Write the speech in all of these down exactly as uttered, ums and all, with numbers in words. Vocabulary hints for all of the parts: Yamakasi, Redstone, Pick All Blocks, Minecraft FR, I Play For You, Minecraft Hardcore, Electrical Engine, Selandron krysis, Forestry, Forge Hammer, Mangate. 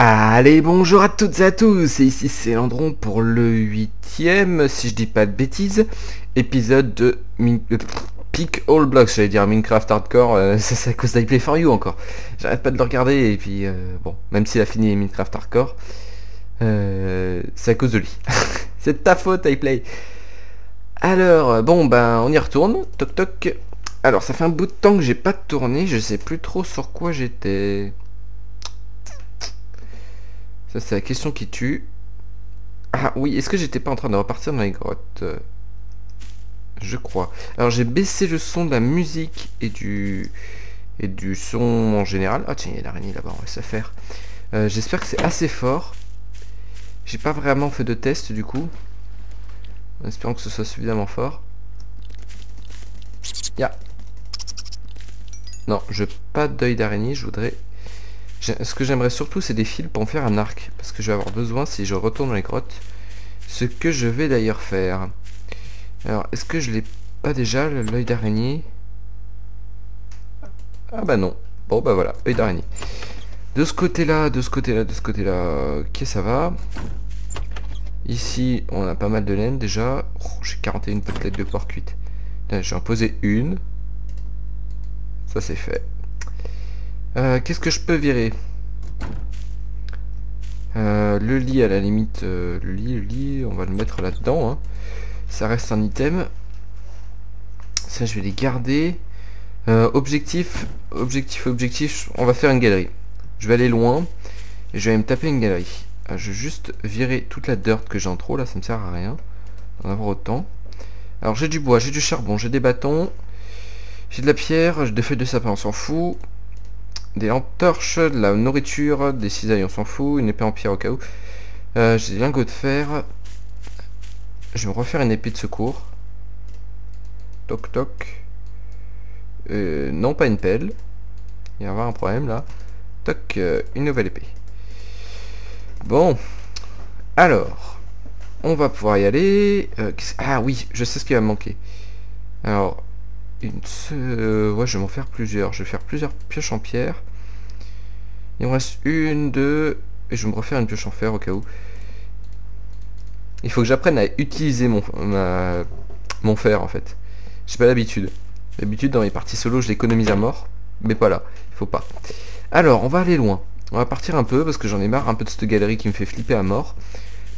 Allez, bonjour à toutes et à tous, et ici Selandron pour le huitième, si je dis pas de bêtises, épisode de Min euh, Pick All Blocks, j'allais dire Minecraft Hardcore, euh, c'est à cause d'I Play For You encore. J'arrête pas de le regarder, et puis euh, bon, même s'il a fini Minecraft Hardcore, euh, c'est à cause de lui. C'est de ta faute, I Play. Alors, bon, ben, on y retourne, toc toc. Alors, ça fait un bout de temps que j'ai pas tourné, je sais plus trop sur quoi j'étais... Ça c'est la question qui tue. Ah oui, est-ce que j'étais pas en train de repartir dans les grottes? Je crois. Alors j'ai baissé le son de la musique et du et du son en général. Ah tiens, il y a l'araignée là-bas, on va se faire. Euh, J'espère que c'est assez fort. J'ai pas vraiment fait de test du coup. En espérant que ce soit suffisamment fort. Ya. Yeah. Non, je n'ai pas d'œil d'araignée, je voudrais... Ce que j'aimerais surtout, c'est des fils pour en faire un arc, parce que je vais avoir besoin si je retourne dans les grottes, ce que je vais d'ailleurs faire. Alors, est-ce que je l'ai pas déjà, l'œil d'araignée? Ah bah non. Bon bah voilà, œil d'araignée. De ce côté-là, de ce côté-là, de ce côté-là, ok, ça va. Ici, on a pas mal de laine déjà. Oh, j'ai quarante et une côtelettes de porc cuite. J'ai en posé une. Ça c'est fait. Euh, qu'est-ce que je peux virer? euh, Le lit à la limite, euh, le lit, le lit, on va le mettre là-dedans. Hein. Ça reste un item. Ça, je vais les garder. Euh, objectif, objectif, objectif, on va faire une galerie. Je vais aller loin et je vais me taper une galerie. Alors, je vais juste virer toute la dirt que j'ai en trop. Là, ça me sert à rien d'en avoir autant. Alors, j'ai du bois, j'ai du charbon, j'ai des bâtons, j'ai de la pierre, j'ai des feuilles de sapin, on s'en fout. Des lampes torches, de la nourriture, des cisailles, on s'en fout, une épée en pierre au cas où. Euh, j'ai des lingots de fer. Je vais me refaire une épée de secours. Toc toc. Euh, non, pas une pelle. Il va y avoir un problème là. Toc, euh, une nouvelle épée. Bon. Alors, on va pouvoir y aller. Euh, ah oui, je sais ce qui va me manquer. Alors... Une seule... Ouais, je vais m'en faire plusieurs. Je vais faire plusieurs pioches en pierre. Il me reste une, deux... Et je vais me refaire une pioche en fer au cas où. Il faut que j'apprenne à utiliser mon, ma, mon fer, en fait. J'ai pas l'habitude. D'habitude, dans les parties solo, je l'économise à mort. Mais pas là. Il faut pas. Alors, on va aller loin. On va partir un peu, parce que j'en ai marre un peu de cette galerie qui me fait flipper à mort.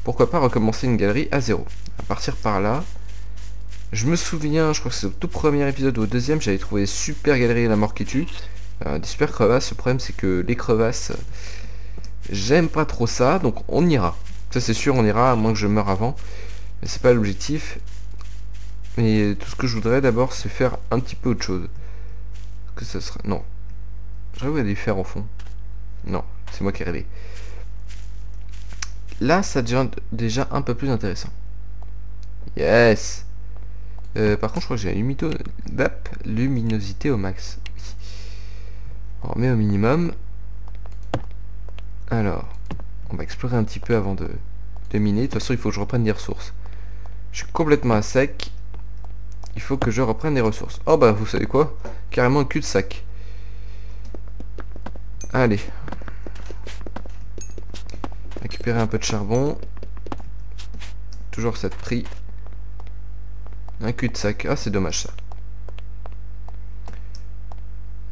Pourquoi pas recommencer une galerie à zéro. À partir par là... Je me souviens, je crois que c'est au tout premier épisode ou au deuxième, j'avais trouvé super galerie à la mort qui tue. Euh, des super crevasses, le problème c'est que les crevasses, j'aime pas trop ça, donc on ira. Ça c'est sûr, on ira, à moins que je meure avant. Mais c'est pas l'objectif. Mais tout ce que je voudrais d'abord, c'est faire un petit peu autre chose. Est-ce que ça serait... Non. J'aurais voulu aller faire au fond. Non, c'est moi qui ai rêvé. Là, ça devient déjà un peu plus intéressant. Yes! Euh, par contre, je crois que j'ai la luminosité au max. Oui. On remet au minimum. Alors, on va explorer un petit peu avant de, de miner. De toute façon, il faut que je reprenne des ressources. Je suis complètement à sec. Il faut que je reprenne des ressources. Oh bah, vous savez quoi? Carrément cul-de-sac. Allez. Récupérer un peu de charbon. Toujours ça de prix. Un cul-de-sac. Ah, c'est dommage, ça.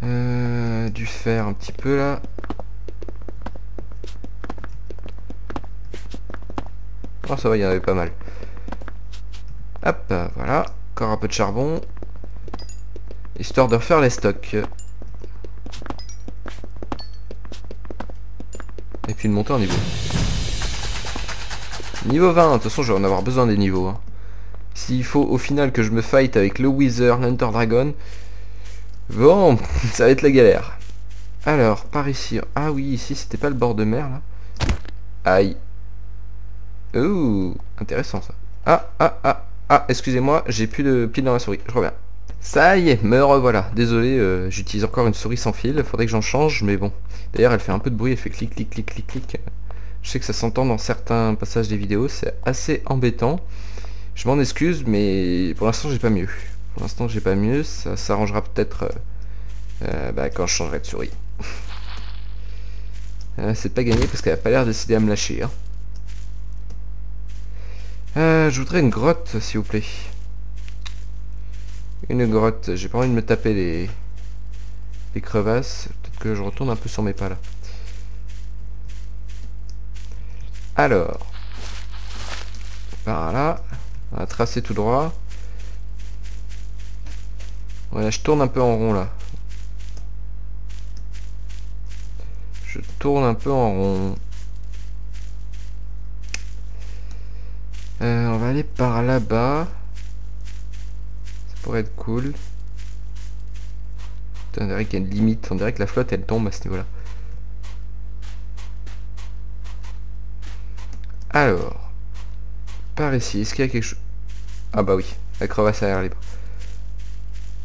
Euh, du fer un petit peu, là. Ah, ça va, il y en avait pas mal. Hop, voilà. Encore un peu de charbon. Histoire de refaire les stocks. Et puis de monter en niveau. Niveau vingt. De toute façon, je vais en avoir besoin des niveaux, hein. S'il faut au final que je me fight avec le Wither, l'Hunter Dragon, bon, ça va être la galère. Alors, par ici. Ah oui, ici, c'était pas le bord de mer, là. Aïe. Ouh, intéressant, ça. Ah, ah, ah, ah, excusez-moi, j'ai plus de pile dans la souris. Je reviens. Ça y est, me revoilà. Désolé, euh, j'utilise encore une souris sans fil. Faudrait que j'en change, mais bon. D'ailleurs, elle fait un peu de bruit, elle fait clic, clic, clic, clic, clic. Je sais que ça s'entend dans certains passages des vidéos, c'est assez embêtant. Je m'en excuse, mais pour l'instant j'ai pas mieux. Pour l'instant j'ai pas mieux, ça s'arrangera peut-être euh, bah, quand je changerai de souris. Euh, c'est pas gagné parce qu'elle a pas l'air décidée à me lâcher. Hein. Euh, je voudrais une grotte, s'il vous plaît. Une grotte. J'ai pas envie de me taper les, les crevasses. Peut-être que je retourne un peu sur mes pas là. Alors, par là, on va tracer tout droit. Voilà, je tourne un peu en rond là. Je tourne un peu en rond. Euh, on va aller par là-bas. Ça pourrait être cool. Putain, on dirait qu'il y a une limite. On dirait que la flotte elle tombe à ce niveau-là. Alors, par ici, est-ce qu'il y a quelque chose? Ah bah oui, la crevasse à l'air libre.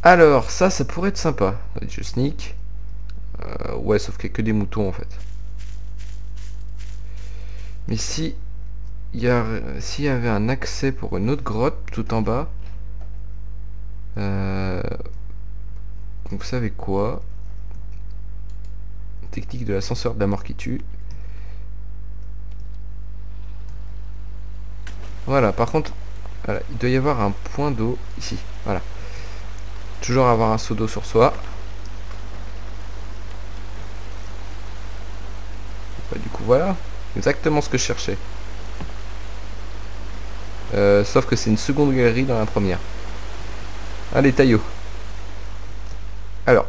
Alors, ça, ça pourrait être sympa. Je sneak. Euh, ouais, sauf qu'il n'y a que des moutons en fait. Mais si il y a, s'il y avait un accès pour une autre grotte tout en bas. Euh, donc vous savez quoi? Technique de l'ascenseur de la mort qui tue. Voilà, par contre, voilà, il doit y avoir un point d'eau ici. Voilà. Toujours avoir un seau d'eau sur soi. Bah, du coup, voilà. Exactement ce que je cherchais. Euh, sauf que c'est une seconde galerie dans la première. Allez, taillot. Alors.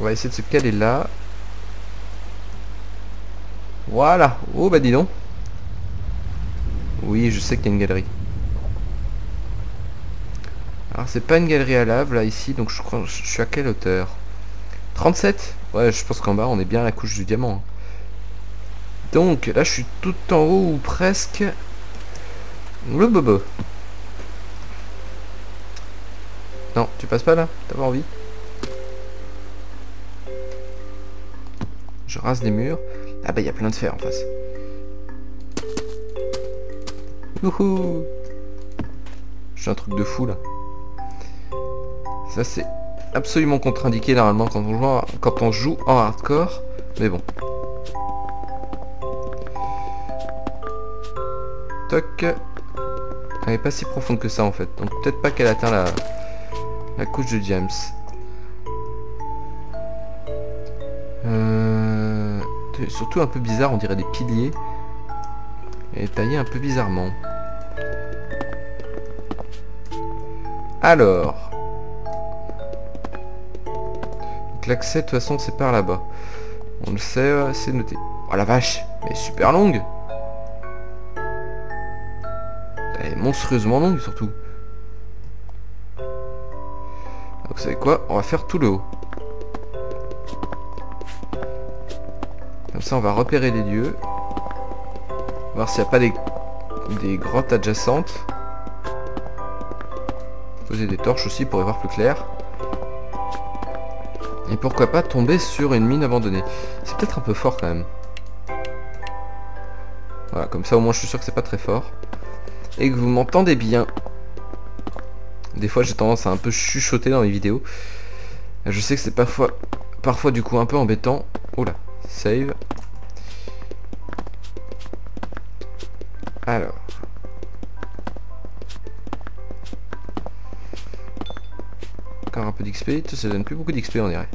On va essayer de se caler là. Voilà. Oh, bah dis donc. Oui, je sais qu'il y a une galerie. Alors c'est pas une galerie à lave là ici, donc je crois je suis à quelle hauteur? trente-sept? Ouais, je pense qu'en bas on est bien à la couche du diamant. Donc là je suis tout en haut ou presque. Le bobo. Non, tu passes pas là? T'as pas envie? Je rase les murs. Ah bah il y a plein de fer en face. Wouhou! Je suis un truc de fou là. Ça c'est absolument contre-indiqué normalement quand on, joue en, quand on joue en hardcore. Mais bon. Toc. Elle n'est pas si profonde que ça en fait. Donc peut-être pas qu'elle atteint la, la couche de James. Euh, surtout un peu bizarre, on dirait des piliers. Et taillé un peu bizarrement. Alors. L'accès de toute façon c'est par là-bas. On le sait, c'est noté. Oh la vache, elle est super longue. Elle est monstrueusement longue surtout. Vous savez quoi? On va faire tout le haut. Comme ça on va repérer les lieux. Voir s'il n'y a pas des, des grottes adjacentes. Poser des torches aussi pour y voir plus clair. Et pourquoi pas tomber sur une mine abandonnée. C'est peut-être un peu fort quand même. Voilà, comme ça au moins je suis sûr que c'est pas très fort. Et que vous m'entendez bien. Des fois j'ai tendance à un peu chuchoter dans les vidéos. Je sais que c'est parfois, parfois du coup un peu embêtant. Oh là, save. Alors. Encore un peu d'X P, ça donne plus beaucoup d'X P on dirait.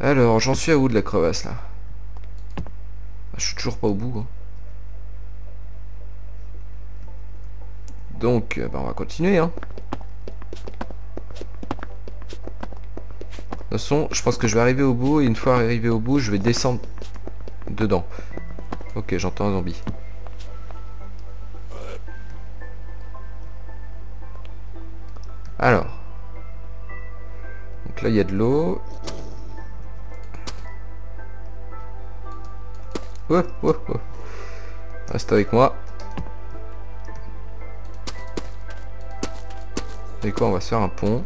Alors j'en suis à où de la crevasse là? Je suis toujours pas au bout quoi. Donc bah, on va continuer hein. De toute façon je pense que je vais arriver au bout et une fois arrivé au bout je vais descendre dedans. Ok, j'entends un zombie. Alors. Donc là, il y a de l'eau. Oh, oh, oh. Reste avec moi. Et quoi, on va se faire un pont.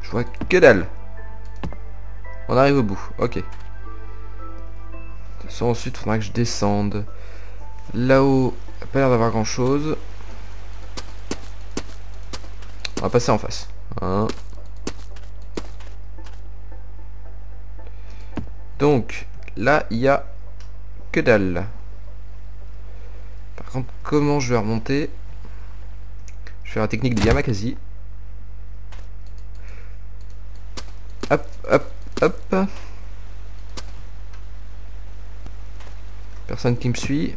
Je vois que dalle. On arrive au bout, ok. Ensuite il faudra que je descende là-haut, pas l'air d'avoir grand chose. On va passer en face hein. Donc là il y a que dalle. Par contre, comment je vais remonter? Je vais faire la technique de Yamakasi. Hop, hop, hop. Personne qui me suit.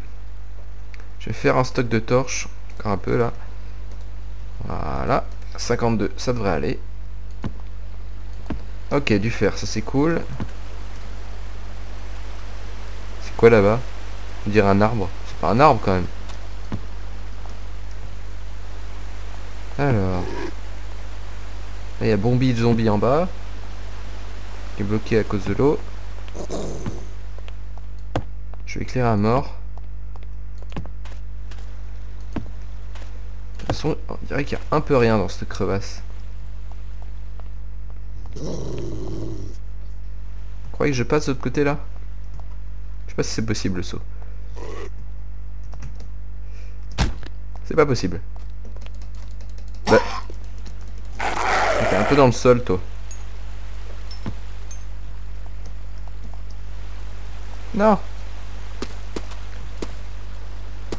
Je vais faire un stock de torches. Encore un peu là. Voilà. cinquante-deux, ça devrait aller. Ok, du fer, ça c'est cool. C'est quoi là-bas? On dirait un arbre. C'est pas un arbre quand même. Alors. Là, il y a bombi de zombie en bas. Qui est bloqué à cause de l'eau. Je vais éclairer à mort. De toute façon, on dirait qu'il y a un peu rien dans cette crevasse. Vous croyez que je passe de l'autre côté là? Je sais pas si c'est possible le saut. C'est pas possible. Bah. T'es un peu dans le sol toi. Non.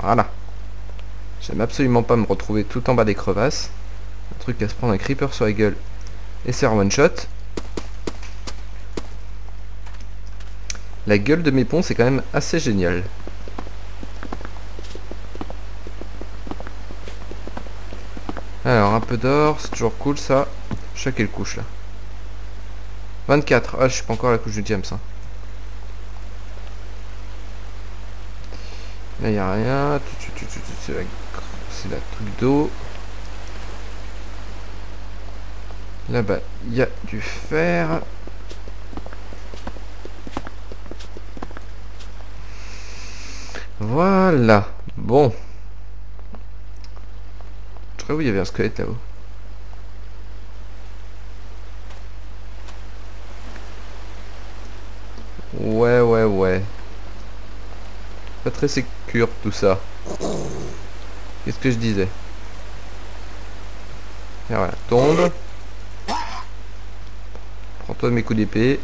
Voilà. J'aime absolument pas me retrouver tout en bas des crevasses. Un truc à se prendre un creeper sur la gueule. Et c'est un one shot. La gueule de mes ponts, c'est quand même assez génial. Alors, un peu d'or, c'est toujours cool ça. Je sais quelle couche là. vingt-quatre. Ah, je suis pas encore à la couche du James. Hein. Là, il n'y a rien. C'est la, la truc d'eau. Là-bas, il y a du fer. Voilà. Bon. Je crois qu'il y avait un squelette là-haut. Ouais, ouais, ouais. Pas très sécure tout ça. Qu'est-ce que je disais? Et voilà, tombe. Prends-toi mes coups d'épée.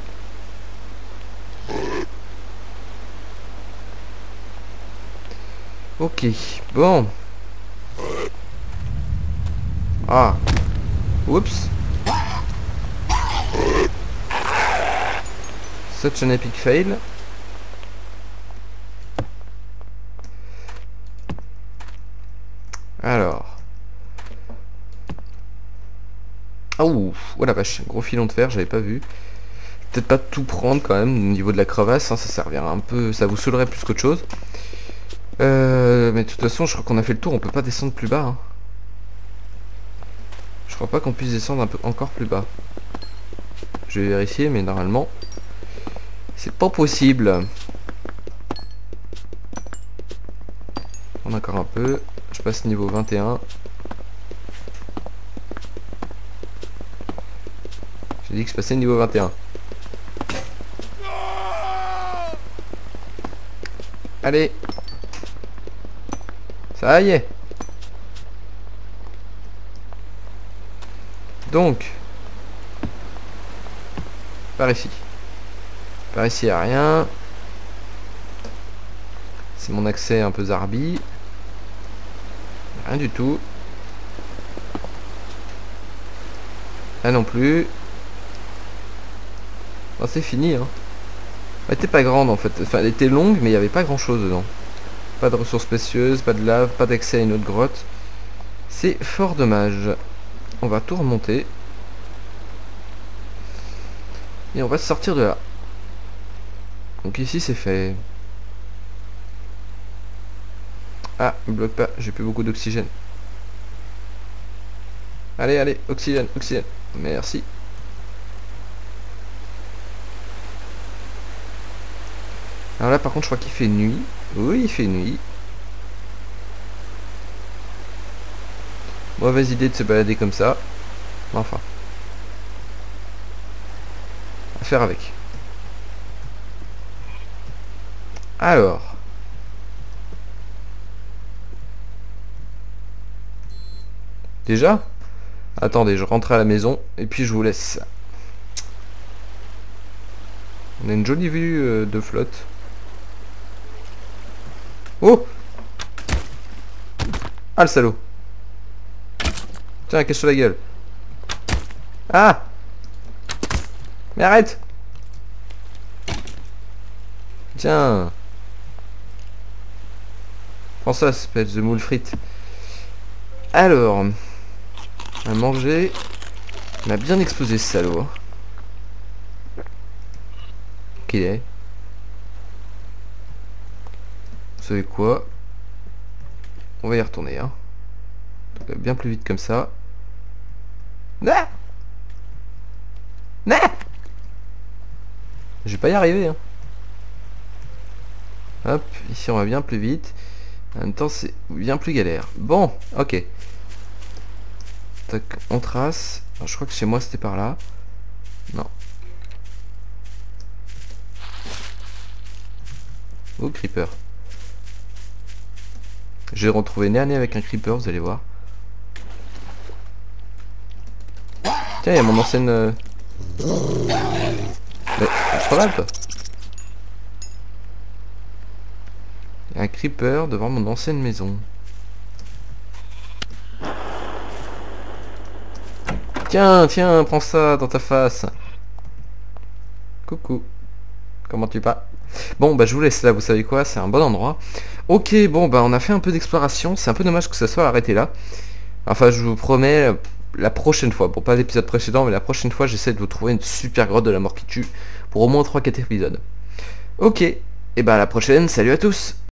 Ok, bon. Ah. Oups. Such an epic fail. Alors. Ah ouf, oh la vache, gros filon de fer, j'avais pas vu. Peut-être pas tout prendre quand même au niveau de la crevasse, hein, ça servira un peu, ça vous saoulerait plus qu'autre chose. Euh, mais de toute façon, je crois qu'on a fait le tour, on peut pas descendre plus bas. Hein. Je crois pas qu'on puisse descendre un peu encore plus bas. Je vais vérifier, mais normalement, c'est pas possible. On a encore un peu. Je passe niveau vingt et un. J'ai dit que je passais niveau vingt et un. Allez. Ça y est. Donc. Par ici. Par ici, il n'y a rien. C'est mon accès un peu zarbi. Rien du tout. Là non plus. Bon, c'est fini. Hein. Elle était pas grande en fait. Enfin, elle était longue, mais il n'y avait pas grand chose dedans. Pas de ressources précieuses, pas de lave, pas d'accès à une autre grotte. C'est fort dommage. On va tout remonter. Et on va sortir de là. Donc ici c'est fait. Ah, me bloque pas, j'ai plus beaucoup d'oxygène. Allez, allez, oxygène, oxygène. Merci. Alors là, par contre, je crois qu'il fait nuit. Oui, il fait nuit. Mauvaise idée de se balader comme ça. Enfin. À faire avec. Alors. Déjà? Attendez, je rentre à la maison et puis je vous laisse. On a une jolie vue de flotte. Oh! Ah le salaud! Tiens, cache sur la gueule! Ah! Mais arrête! Tiens! Prends ça, espèce de moule frite. Alors, à manger. On a bien explosé ce salaud. Qu'il est. Vous savez quoi? On va y retourner, hein. Bien plus vite comme ça. Ah ah, je vais pas y arriver, hein. Hop, ici on va bien plus vite. En même temps c'est bien plus galère. Bon, ok. Tac, on trace. Alors, je crois que chez moi c'était par là. Non. Oh creeper. J'ai retrouvé nez à nez avec un creeper, vous allez voir. Tiens, il y a mon ancienne... Euh... Mais, je te râle, toi. Un creeper devant mon ancienne maison. Tiens, tiens, prends ça dans ta face. Coucou. Comment tu vas? Bon bah je vous laisse là, vous savez quoi, c'est un bon endroit. Ok, bon bah on a fait un peu d'exploration, c'est un peu dommage que ça soit arrêté là. Enfin je vous promets, la prochaine fois, bon pas l'épisode précédent, mais la prochaine fois j'essaie de vous trouver une super grotte de la mort qui tue pour au moins trois quatre épisodes. Ok, et bah à la prochaine, salut à tous.